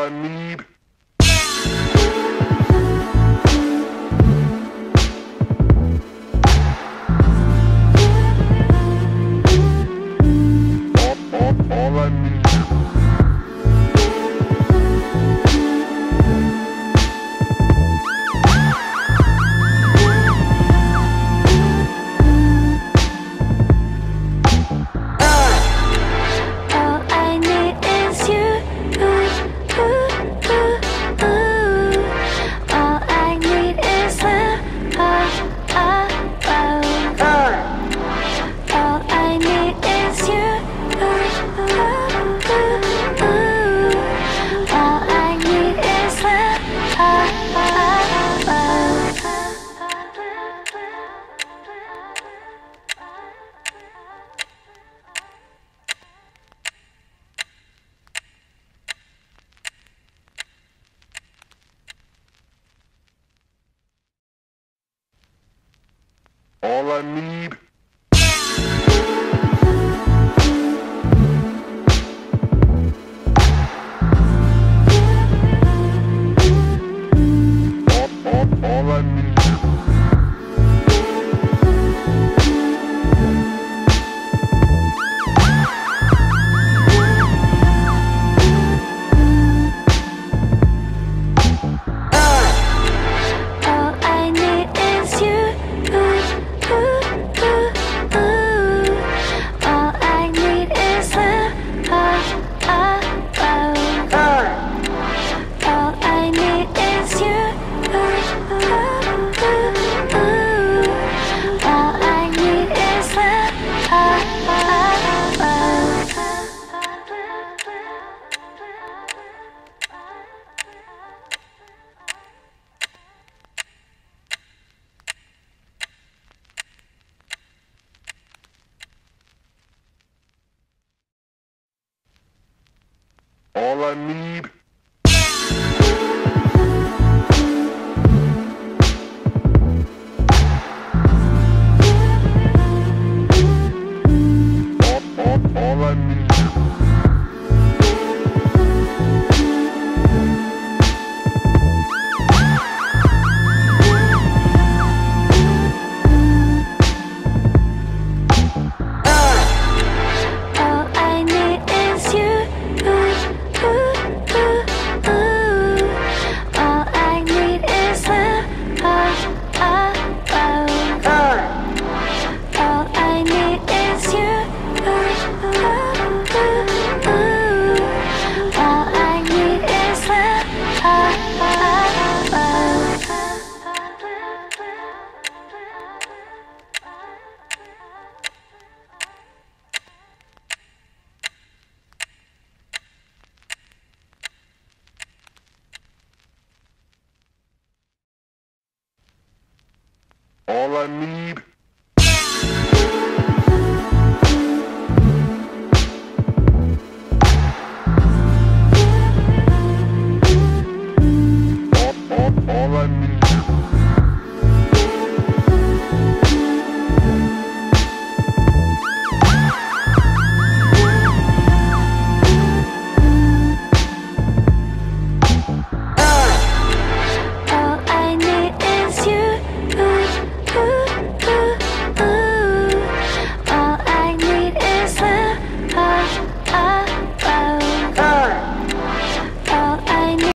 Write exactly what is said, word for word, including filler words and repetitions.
all I need. All I need. All I need. All I need.